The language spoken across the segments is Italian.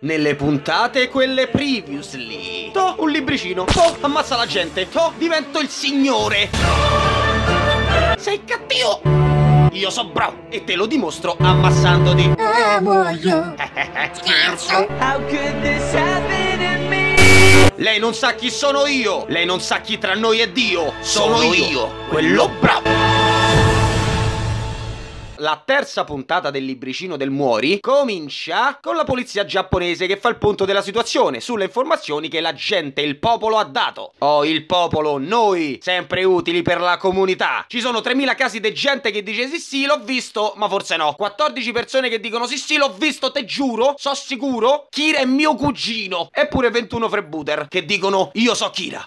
Nelle puntate quelle previously. To, un libricino. To, ammazza la gente. To, divento il signore. Sei cattivo. Io so bravo e te lo dimostro ammazzandoti. Ah, muoio. Scherzo. How could this happen in me? Lei non sa chi sono io. Lei non sa chi tra noi è Dio. Sono io. Quello bravo. La terza puntata del libricino del Muori comincia con la polizia giapponese che fa il punto della situazione sulle informazioni che la gente, il popolo ha dato. Oh, il popolo, noi, sempre utili per la comunità. Ci sono 3000 casi di gente che dice sì sì l'ho visto, ma forse no. 14 persone che dicono sì sì l'ho visto, te giuro, so sicuro, Kira è mio cugino. Eppure 21 freebooter che dicono io so Kira.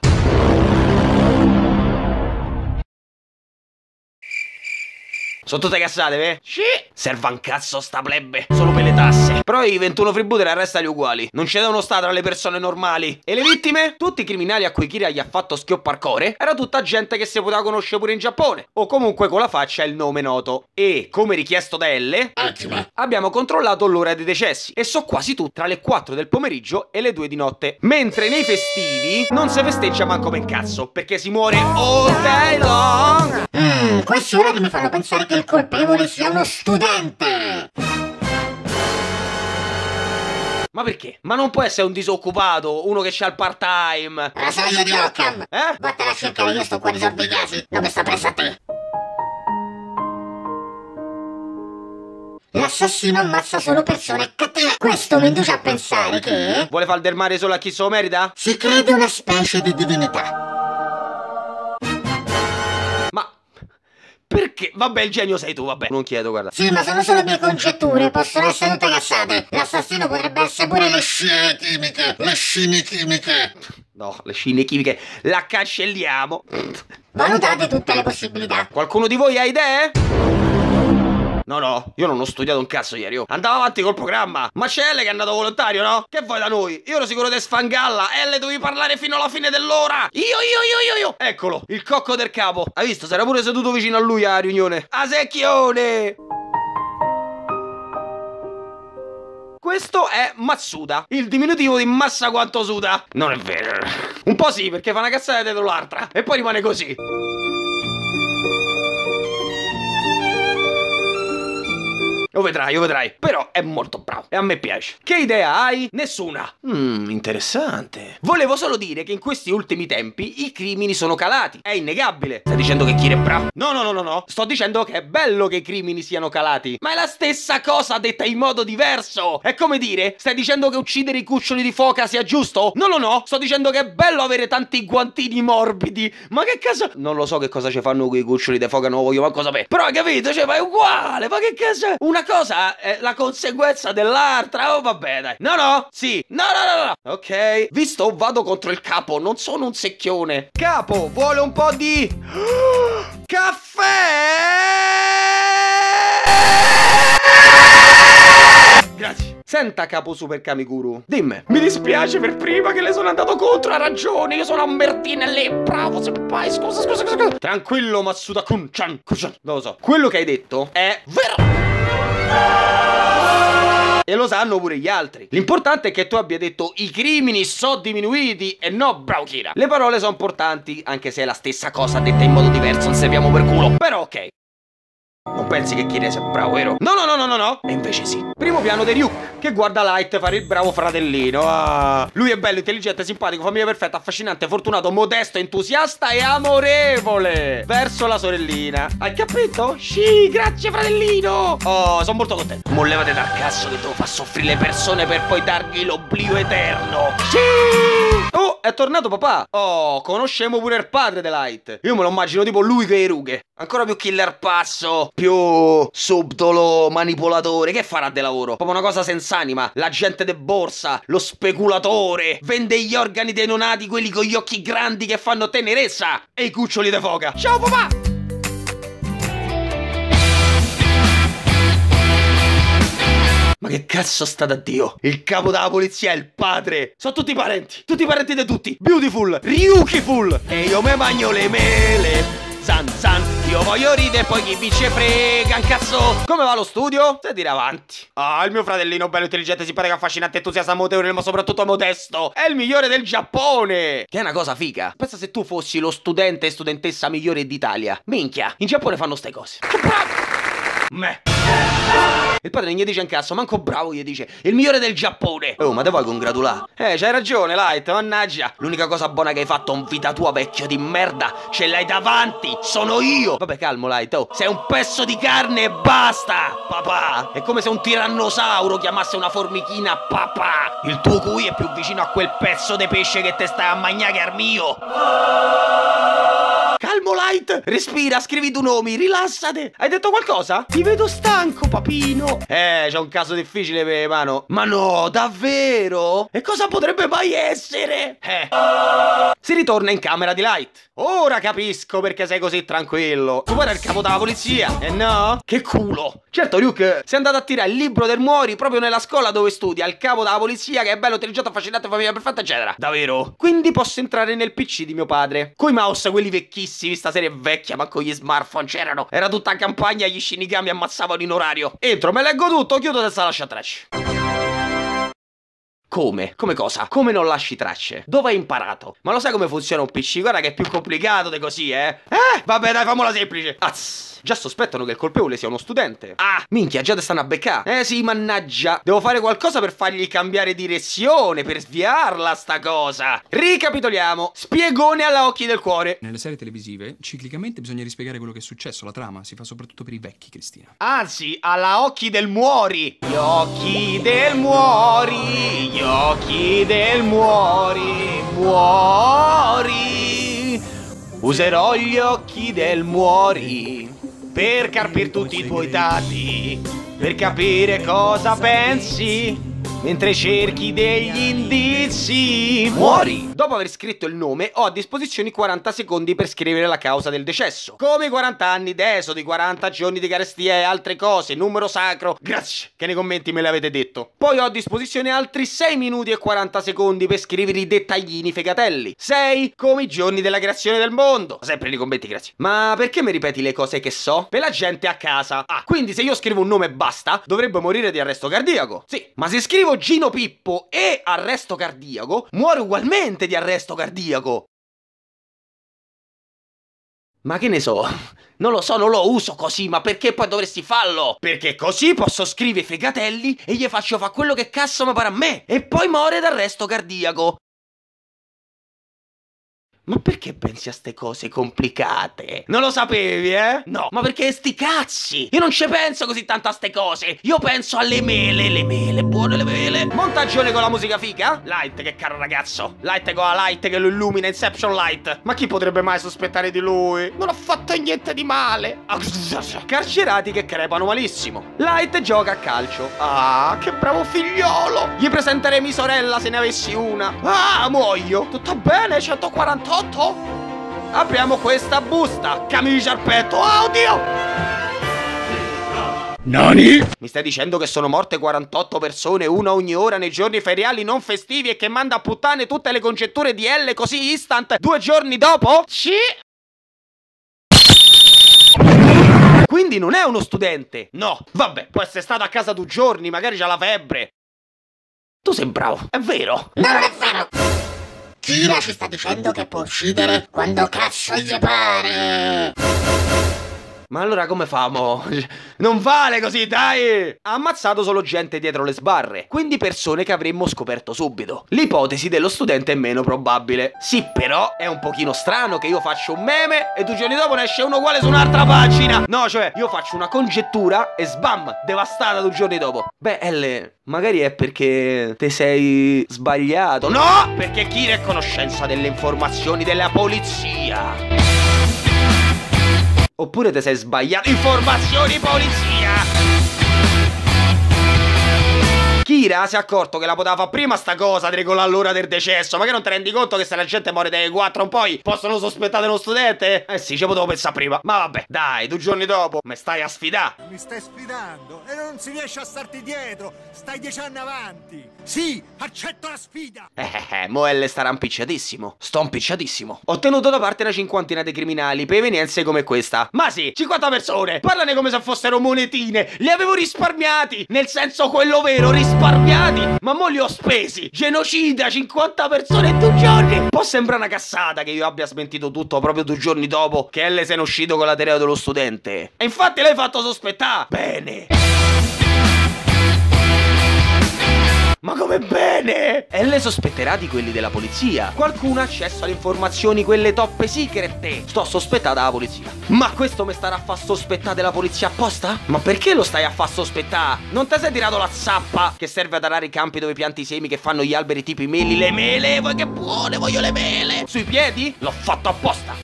Sono tutte cassate, ve? Sì. Serva un cazzo sta plebbe. Solo per le tasse. Però i 21 freebooter arrestali uguali. Non c'è devono stare tra le persone normali. E le vittime? Tutti i criminali a cui Kira gli ha fatto schioppar core. Era tutta gente che si poteva conoscere pure in Giappone. O comunque con la faccia e il nome noto. E, come richiesto da L, abbiamo controllato l'ora dei decessi. E so quasi tutti tra le 4 del pomeriggio e le 2 di notte. Mentre nei festivi non si festeggia manco per cazzo. Perché si muore all day long. Queste ore che mi fanno pensare che il colpevole sia uno studente! Ma perché? Ma non può essere un disoccupato, uno che c'ha il part-time! Rasoio di Occam! Eh? Vattene a cercare, io sto qua a risolvere i casi, non mi sta presa a te! L'assassino ammazza solo persone cattive. Questo mi induce a pensare che... Vuole far del male solo a chi se lo merita? Si crede una specie di divinità. Perché? Vabbè, il genio sei tu, vabbè. Non chiedo, guarda. Sì, ma sono solo mie congetture, possono essere tutte cassate. L'assassino potrebbe essere pure le scie chimiche. Le scie chimiche. No, le scie chimiche la cancelliamo. Valutate tutte le possibilità. Qualcuno di voi ha idee? No, no, io non ho studiato un cazzo ieri, oh. Andavo avanti col programma. Ma c'è L che è andato volontario, no? Che vuoi da noi? Io ero sicuro di sfangalla. L, dovevi parlare fino alla fine dell'ora. Io. Eccolo, il cocco del capo. Hai visto? S'era pure seduto vicino a lui alla riunione. A secchione! Questo è Matsuda, il diminutivo di massa quanto suda. Non è vero. Un po' sì, perché fa una cazzata dietro l'altra. E poi rimane così. Lo vedrai, però è molto bravo e a me piace. Che idea hai? Nessuna. Interessante. Volevo solo dire che in questi ultimi tempi i crimini sono calati. È innegabile. Stai dicendo che Kira è bravo? No. Sto dicendo che è bello che i crimini siano calati. Ma è la stessa cosa detta in modo diverso. È come dire, stai dicendo che uccidere i cuccioli di foca sia giusto? No. Sto dicendo che è bello avere tanti guantini morbidi. Ma che cazzo? Non lo so che cosa ci fanno quei cuccioli di foca, non lo voglio manco sapere. Però hai capito? Cioè, ma è uguale. Ma che cazzo? Una cosa è la conseguenza dell'altra. Oh vabbè dai. No. Ok, visto vado contro il capo. Non sono un secchione. Capo vuole un po' di caffè. Grazie. Senta capo super Kamiguru, dimmi. Mi dispiace per prima che le sono andato contro, ha ragione, io sono a Mertina lì, bravo senpai, scusa. Tranquillo Matsuda kun-chan, non lo so. Quello che hai detto è vero. E lo sanno pure gli altri. L'importante è che tu abbia detto i crimini sono diminuiti e no bravo Kira. Le parole sono importanti anche se è la stessa cosa detta in modo diverso, non serviamo per culo. Però ok. Non pensi che Kira sia bravo, vero? No. E invece sì. Primo piano di Ryuk, che guarda Light fare il bravo fratellino. Ah. Lui è bello, intelligente, simpatico, famiglia perfetta, affascinante, fortunato, modesto, entusiasta e amorevole verso la sorellina. Hai capito? Sì, grazie fratellino. Oh, sono molto contento. Mo levate dal cazzo che devo far soffrire le persone per poi dargli l'oblio eterno. Sì. Oh, è tornato papà. Oh, conosciamo pure il padre di Light. Io me lo immagino tipo lui che le rughe. Ancora più killer passo. Più subdolo, manipolatore. Che farà di lavoro? Proprio una cosa senza anima. L'agente de borsa, lo speculatore, vende gli organi dei nonati, quelli con gli occhi grandi che fanno tenerezza, e i cuccioli de foca. Ciao papà! Ma che cazzo sta da Dio? Il capo della polizia è il padre. Sono tutti parenti. Tutti parenti di tutti. Beautiful, Ryukiful. E io me bagno le mele. zan zan. Io voglio ridere, poi chi vi ce frega, un cazzo. Come va lo studio? Se dire avanti. Ah, il mio fratellino bello intelligente, simpatico, affascinante, entusiasta, mutevole, ma soprattutto modesto. È il migliore del Giappone. Che è una cosa figa. Pensa se tu fossi lo studente e studentessa migliore d'Italia. Minchia, in Giappone fanno ste cose. Meh. Il padre gli dice un cazzo, manco bravo gli dice, il migliore del Giappone. Oh, ma te vuoi congratulare? C'hai ragione, Light, mannaggia. L'unica cosa buona che hai fatto in vita tua, vecchio di merda, ce l'hai davanti, sono io. Vabbè, calmo, Light, oh, sei un pezzo di carne e basta, papà. È come se un tirannosauro chiamasse una formichina papà. Il tuo cui è più vicino a quel pezzo di pesce che te sta a magnare che al mio. Calmo, Light, respira, scrivi tu nomi, rilassate. Hai detto qualcosa? Ti vedo stanco, papino. C'è un caso difficile per mano. Ma no, davvero? E cosa potrebbe mai essere? Si ritorna in camera di Light. Ora capisco perché sei così tranquillo. Tu era il capo della polizia, eh no? Che culo. Certo, Ryuk, sei andato a tirare il libro del Muori proprio nella scuola dove studia. Il capo della polizia che è bello, intelligente, affascinante, famiglia perfetta, eccetera. Davvero? Quindi posso entrare nel PC di mio padre. Coi mouse, quelli vecchissimi. Questa serie vecchia, ma con gli smartphone c'erano. Era tutta campagna, gli Shinigami ammazzavano in orario. Entro, me leggo tutto, chiudo senza lasciar tracce. Come? Come cosa? Come non lasci tracce? Dove hai imparato? Ma lo sai come funziona un PC? Guarda che è più complicato di così, eh? Vabbè, dai, famola semplice. Azz. Già sospettano che il colpevole sia uno studente. Ah, minchia, già te stanno a beccare. Sì, mannaggia. Devo fare qualcosa per fargli cambiare direzione, per sviarla sta cosa. Ricapitoliamo. Spiegone alla Occhi del Cuore. Nelle serie televisive, ciclicamente bisogna rispiegare quello che è successo, la trama. Si fa soprattutto per i vecchi, Cristina. Anzi, alla Occhi del Muori. Gli Occhi del Muori. Gli Occhi del Muori, Muori. Userò gli occhi del Muori per carpir tutti i tuoi dati, per capire cosa pensi mentre cerchi degli indizi. Muori! Dopo aver scritto il nome ho a disposizione 40 secondi per scrivere la causa del decesso. Come 40 anni d'esodi, 40 giorni di carestia e altre cose, numero sacro. Grazie che nei commenti me l'avete detto. Poi ho a disposizione altri 6 minuti e 40 secondi per scrivere i dettaglini fegatelli. 6 come i giorni della creazione del mondo. Sempre nei commenti, grazie. Ma perché mi ripeti le cose che so? Per la gente a casa. Ah, quindi se io scrivo un nome e basta, dovrebbe morire di arresto cardiaco. Sì, ma se scrivo Gino Pippo e arresto cardiaco, muore ugualmente di arresto cardiaco. Ma che ne so? Non lo so, non lo uso così, ma perché poi dovresti farlo? Perché così posso scrivere fegatelli e gli faccio fa quello che cazzo mi pare a me e poi muore d'arresto cardiaco. Ma perché pensi a ste cose complicate? Non lo sapevi, eh? No, ma perché sti cazzi? Io non ci penso così tanto a ste cose. Io penso alle mele, le mele, buone le mele. Montagione con la musica figa? Light, che caro ragazzo. Light con la light che lo illumina, Inception Light. Ma chi potrebbe mai sospettare di lui? Non ho fatto niente di male. Carcerati che crepano malissimo. Light gioca a calcio. Ah, che bravo figliolo. Gli presenterei mia sorella se ne avessi una. Ah, muoio. Tutto bene, 148. Apriamo questa busta. Camicia al petto. Oddio! Nani? Mi stai dicendo che sono morte 48 persone, una ogni ora, nei giorni feriali non festivi e che manda a puttane tutte le congetture di L così instant 2 giorni dopo? Sì. Quindi non è uno studente. No, vabbè, può essere stato a casa 2 giorni, magari c'ha la febbre. Tu sei bravo, è vero? No, non è vero. Kira ci sta dicendo che può uccidere quando cazzo gli pare. Ma allora come famo? Non vale così, dai! Ha ammazzato solo gente dietro le sbarre, quindi persone che avremmo scoperto subito. L'ipotesi dello studente è meno probabile. Sì, però è un pochino strano che io faccio un meme e 2 giorni dopo ne esce uno uguale su un'altra pagina. No, cioè, io faccio una congettura e sbam, devastata 2 giorni dopo. Beh, L... magari è perché te sei sbagliato. No! Perché chi ne è conoscenza delle informazioni della polizia? Oppure te sei sbagliato. Informazioni polizia! Kira si è accorto che la poteva fare prima sta cosa di regolare l'ora del decesso. Ma che non ti rendi conto che se la gente muore dai 4 poi possono sospettare uno studente? Eh sì, ci potevo pensare prima. Ma vabbè, dai, 2 giorni dopo me stai a sfidare. Mi stai sfidando e non si riesce a starti dietro. Stai 10 anni avanti. Sì, accetto la sfida. Moelle starà impicciatissimo. Sto impicciatissimo. Ho tenuto da parte una cinquantina di criminali per evenienze come questa. Ma sì, 50 persone. Parlane come se fossero monetine. Le avevo risparmiati. Nel senso quello vero, risparmiati. Ma mo li ho spesi. Genocida, 50 persone in 2 giorni. Può sembrare una cassata che io abbia smentito tutto proprio 2 giorni dopo che L se n'è uscito con la teoria dello studente. E infatti l'hai fatto sospettare. Bene. Ma come bene! E le sospetterà di quelli della polizia. Qualcuno ha accesso alle informazioni, quelle toppe secrete. Sto sospettata la polizia. Ma questo mi starà a far sospettare della polizia apposta? Ma perché lo stai a far sospettare? Non ti sei tirato la zappa che serve ad arare i campi dove pianti i semi che fanno gli alberi tipo i meli? Le mele? Vuoi che buone? Voglio le mele! Sui piedi? L'ho fatto apposta.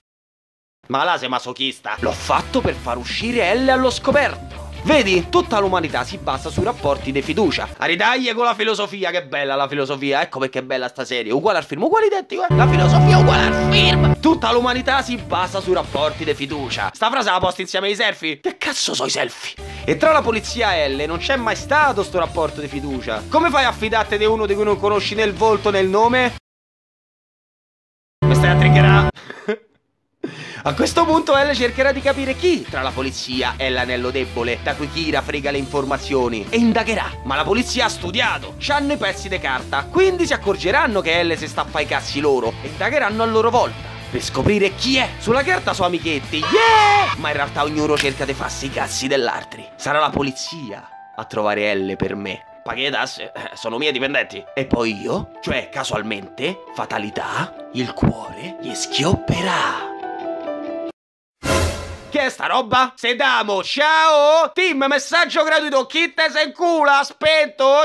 Ma là sei masochista. L'ho fatto per far uscire L allo scoperto. Vedi, tutta l'umanità si basa sui rapporti di fiducia. A ridaglie con la filosofia, che bella la filosofia, ecco perché è bella sta serie. Uguale al film, uguale identico, eh? La filosofia uguale al film. Tutta l'umanità si basa sui rapporti di fiducia. Sta frase la posti insieme ai selfie? Che cazzo so i selfie? E tra la polizia e L non c'è mai stato sto rapporto di fiducia. Come fai a fidarti di uno di cui non conosci né il volto né il nome? Mi stai a triggerà? A questo punto L cercherà di capire chi tra la polizia è l'anello debole da cui Kira frega le informazioni e indagherà. Ma la polizia ha studiato, c'hanno i pezzi di carta, quindi si accorgeranno che L si sta a fare i cazzi loro e indagheranno a loro volta per scoprire chi è. Sulla carta sono amichetti, yeah! Ma in realtà ognuno cerca di farsi i cazzi dell'altri. Sarà la polizia a trovare L per me. Paghi le tasse, sono miei dipendenti. E poi io, cioè casualmente, fatalità, il cuore gli schiopperà. Che è sta roba? Sedamo, ciao! Team, messaggio gratuito, chi te se incula, aspetto!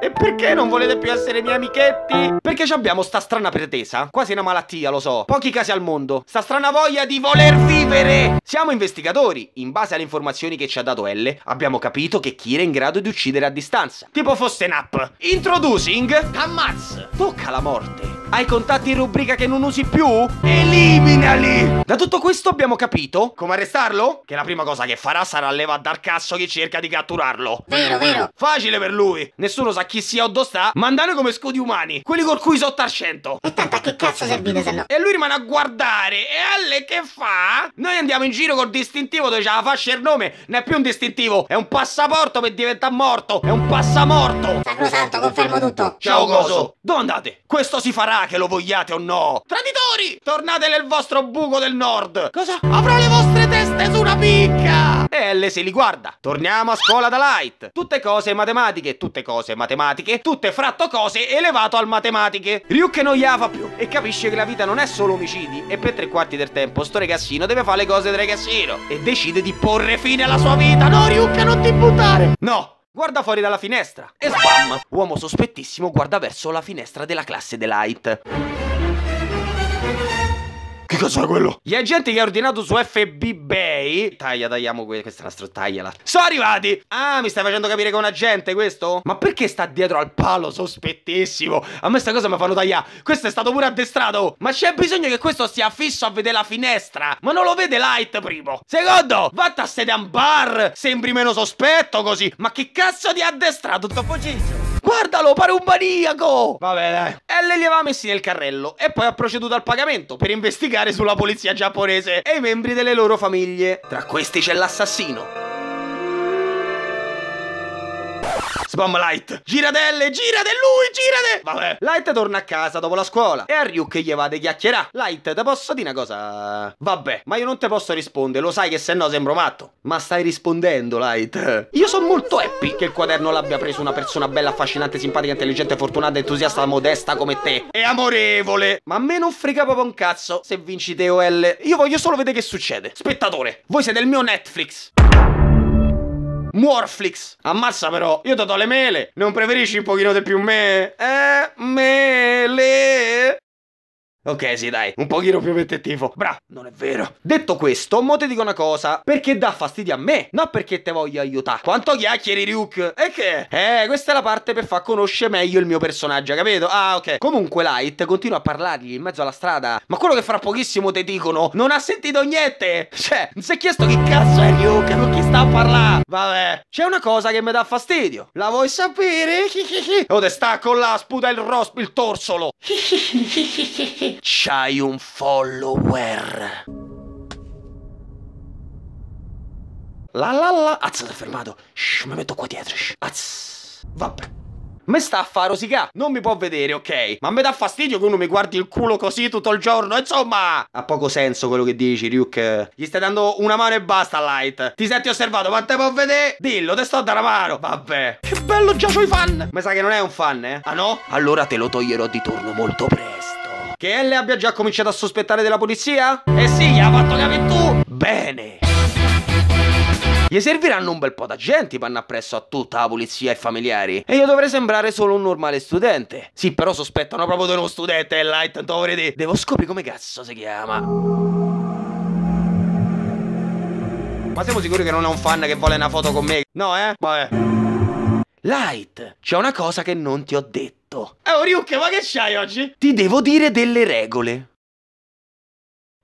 E perché non volete più essere miei amichetti? Perché ci abbiamo sta strana pretesa, quasi una malattia, lo so, pochi casi al mondo, sta strana voglia di voler vivere! Siamo investigatori, in base alle informazioni che ci ha dato L, abbiamo capito che Kira è in grado di uccidere a distanza. Tipo fosse Nap. Introducing Ammazz! Tocca la morte. Hai contatti in rubrica che non usi più? Eliminali! Da tutto questo abbiamo capito come arrestarlo? Che la prima cosa che farà sarà levare dal cazzo chi cerca di catturarlo. Vero, vero. Facile per lui. Nessuno sa chi sia o dove sta, ma andare come scudi umani. Quelli col cui sotto al 100. E tanto a che cazzo servite se no? E lui rimane a guardare. E L che fa? Noi andiamo in giro col distintivo dove c'è la fascia e il nome. Non è più un distintivo, è un passaporto per diventare morto. È un passamorto. Sacrosanto, confermo tutto. Ciao coso. Dove andate? Questo si farà. Che lo vogliate o no? Traditori! Tornate nel vostro buco del nord! Cosa? Avrò le vostre teste su una picca! E L se li guarda. Torniamo a scuola da Light. Tutte cose matematiche, tutte cose matematiche, tutte fratto cose elevato al matematiche. Ryuk non gli fa più e capisce che la vita non è solo omicidi e per 3/4 del tempo sto ragazzino deve fare le cose del ragazzino e decide di porre fine alla sua vita. No Ryuk, non ti buttare! No! Guarda fuori dalla finestra e spam! Uomo sospettissimo guarda verso la finestra della classe Delight. Che cazzo è quello? Gli agenti che ha ordinato su FB Bay. Tagliamo questa nastro, tagliala. Sono arrivati! Ah, mi stai facendo capire che è un agente questo? Ma perché sta dietro al palo sospettissimo? A me sta cosa mi fanno tagliare. Questo è stato pure addestrato. Ma c'è bisogno che questo stia fisso a vedere la finestra. Ma non lo vede Light primo. Secondo, vatta a sede a un bar. Sembri meno sospetto così. Ma che cazzo ti ha addestrato? Troppo giso. Guardalo, pare un maniaco! Vabbè, dai. L li aveva messi nel carrello e poi ha proceduto al pagamento per investigare sulla polizia giapponese e i membri delle loro famiglie. Tra questi c'è l'assassino. Sbam Light. Giratelle, girate lui, girate. Vabbè. Light torna a casa dopo la scuola e a Ryuk gli va di chiacchierà. Light, te posso dire una cosa? Vabbè, ma io non te posso rispondere, lo sai che se no sembro matto. Ma stai rispondendo, Light. Io sono molto happy che il quaderno l'abbia preso una persona bella, affascinante, simpatica, intelligente, fortunata, entusiasta, modesta come te. E amorevole. Ma a me non frega proprio un cazzo se vinci te o L. Io voglio solo vedere che succede. Spettatore, voi siete il mio Netflix. Muorflix. Ammazza però, io ti do le mele. Non preferisci un pochino di più me? Mele. Ok, sì, dai, un pochino più mettetivo. Bra, non è vero. Detto questo, mo ti dico una cosa. Perché dà fastidio a me? No, perché te voglio aiutare. Quanto chiacchieri, Ryuk? E che? Questa è la parte per far conoscere meglio il mio personaggio, capito? Ah, ok. Comunque Light continua a parlargli in mezzo alla strada. Ma quello che fra pochissimo te dicono non ha sentito niente. Cioè, non si è chiesto chi cazzo è Ryuk, con chi sta a parlare. Vabbè. C'è una cosa che mi dà fastidio. La vuoi sapere? O te stacco là, sputa il torsolo. C'hai un follower. La la la. Azz, t'è fermato. Shh, mi metto qua dietro. Azz. Vabbè. Me sta a fare rosicà. Non mi può vedere, ok? Ma mi dà fastidio che uno mi guardi il culo così tutto il giorno. Insomma, ha poco senso quello che dici, Ryuk. Gli stai dando una mano e basta, Light. Ti senti osservato, ma te può vedere? Dillo, te sto da una mano. Vabbè. Che bello, già c'ho i fan. Mi sa che non è un fan, eh? Ah no? Allora te lo toglierò di torno molto presto. Che L abbia già cominciato a sospettare della polizia? Eh sì, gli ha fatto capire tu. Bene. Gli serviranno un bel po' d'agenti per andare appresso a tutta la polizia e familiari. E io dovrei sembrare solo un normale studente. Sì, però sospettano proprio di uno studente, Light, tanto vorrei dire. Devo scoprire come cazzo si chiama. Ma siamo sicuri che non è un fan che vuole una foto con me? No, eh? Vabbè. Light, c'è una cosa che non ti ho detto. Oh, Ryuk, ma che c'hai oggi? Ti devo dire delle regole.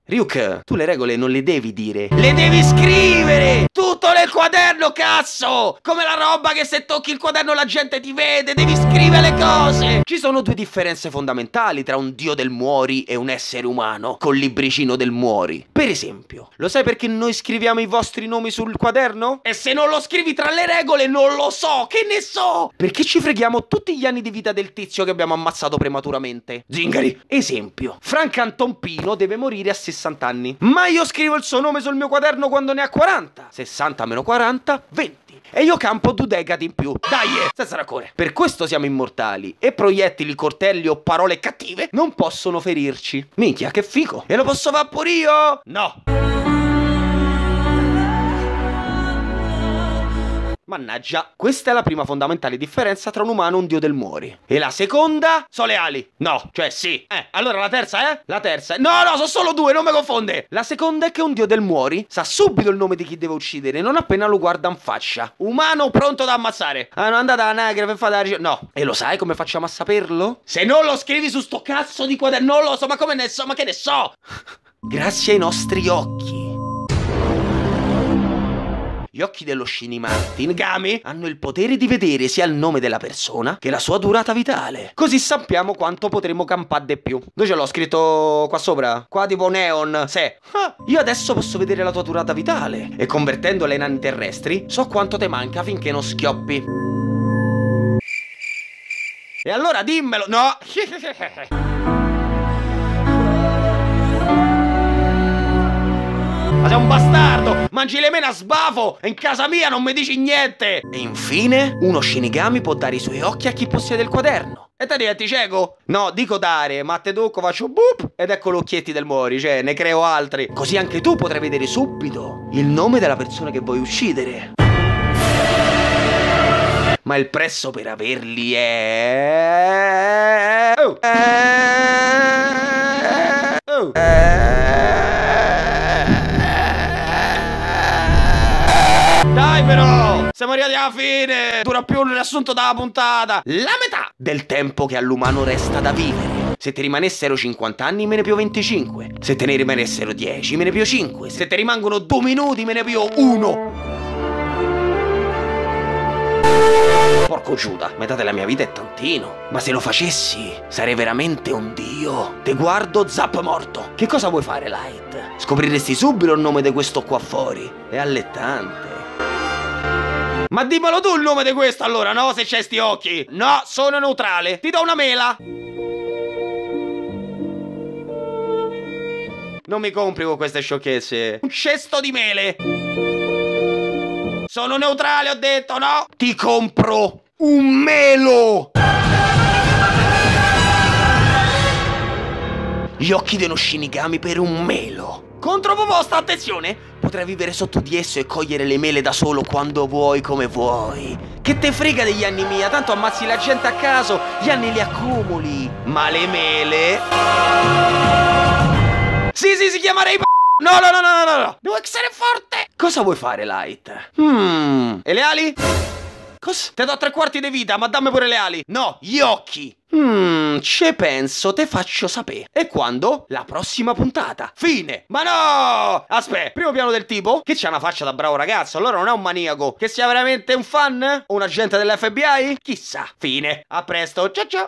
Ryuk, tu le regole non le devi dire. Le devi scrivere! Tutto nel quaderno, cazzo! Come la roba che se tocchi il quaderno la gente ti vede, devi scrivere le cose! Ci sono due differenze fondamentali tra un dio del Muori e un essere umano col libricino del Muori. Per esempio, lo sai perché noi scriviamo i vostri nomi sul quaderno? E se non lo scrivi tra le regole, non lo so, che ne so! Perché ci freghiamo tutti gli anni di vita del tizio che abbiamo ammazzato prematuramente. Zingari! Esempio, Frank Antonpino deve morire a 60 anni, ma io scrivo il suo nome sul mio quaderno quando ne ha 40. 60 meno 40, 20. E io campo 2 decadi in più. Dai, senza rancore. Per questo siamo immortali. E proiettili, cortelli o parole cattive non possono ferirci. Minchia, che figo. E lo posso fare pure io? No. Mannaggia. Questa è la prima fondamentale differenza tra un umano e un dio del Muori. E la seconda? Sono le ali. No, cioè sì. Allora la terza è? La terza è... No, no, sono solo due, non mi confonde. La seconda è che un dio del Muori sa subito il nome di chi deve uccidere non appena lo guarda in faccia. Umano pronto da ammazzare. Ah, non andate all'anagrafe e fate la... No. E lo sai come facciamo a saperlo? Se non lo scrivi su sto cazzo di quaderno. Non lo so, ma come ne so, ma che ne so? Grazie ai nostri occhi. Gli occhi dello Shinigami hanno il potere di vedere sia il nome della persona che la sua durata vitale. Così sappiamo quanto potremo campare di più. Dove ce l'ho scritto qua sopra? Qua tipo neon. Se. Ah, io adesso posso vedere la tua durata vitale. E convertendola in anni terrestri, so quanto te manca finché non schioppi. E allora dimmelo. No. Ma sei un bastardo! Mangi le mele a sbafo! E in casa mia non mi dici niente! E infine, uno Shinigami può dare i suoi occhi a chi possiede il quaderno. E te diventi cieco? No, dico dare, ma te tocco, faccio boop! Ed ecco gli occhietti del Muori, cioè ne creo altri. Così anche tu potrai vedere subito il nome della persona che vuoi uccidere. Ma il prezzo per averli è... Dai però, siamo arrivati alla fine. Dura più il riassunto della puntata. La metà del tempo che all'umano resta da vivere. Se te rimanessero 50 anni me ne più 25. Se te ne rimanessero 10 me ne più 5. Se te rimangono 2 minuti me ne più 1. Porco Giuda, metà della mia vita è tantino. Ma se lo facessi sarei veramente un dio. Te guardo, zap morto. Che cosa vuoi fare, Light? Scopriresti subito il nome di questo qua fuori. È allettante. Ma dimmelo tu il nome di questo allora, no? Se c'hai sti occhi. No, sono neutrale. Ti do una mela. Non mi compri con queste sciocchezze. Un cesto di mele. Sono neutrale, ho detto, no? Ti compro un melo. Gli occhi dello Shinigami per un melo. Controproposta, attenzione! Potrai vivere sotto di esso e cogliere le mele da solo quando vuoi, come vuoi. Che te frega degli anni mia, tanto ammazzi la gente a caso, gli anni li accumuli. Ma le mele... Sì, si chiamerei... No, devo essere forte! Cosa vuoi fare, Light? E le ali? Cosa? Te do 3/4 di vita, ma dammi pure le ali. No, gli occhi. Ce penso, te faccio sapere. E quando? La prossima puntata. Fine. Ma no! Aspetta, primo piano del tipo che c'ha una faccia da bravo ragazzo, allora non è un maniaco. Che sia veramente un fan? O un agente dell'FBI? Chissà. Fine. A presto. Ciao ciao.